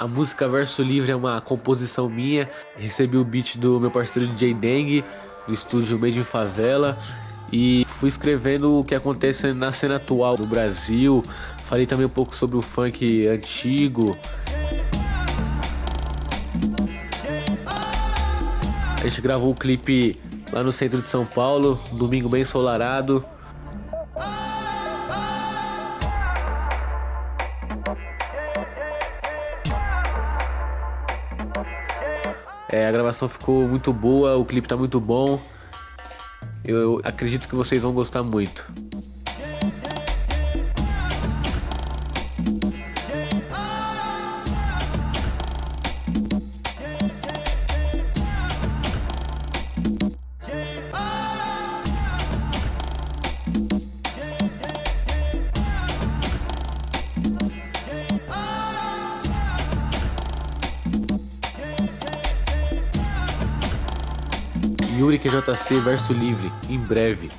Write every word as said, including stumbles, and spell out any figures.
A música Verso Livre é uma composição minha. Recebi o beat do meu parceiro D J Dengue, do estúdio Made in Favela, e fui escrevendo o que acontece na cena atual do Brasil. Falei também um pouco sobre o funk antigo. A gente gravou o clipe lá no centro de São Paulo, um domingo bem ensolarado. É, a gravação ficou muito boa, o clipe tá muito bom. Eu, eu acredito que vocês vão gostar muito. Yuri Q J C Verso Livre, em breve.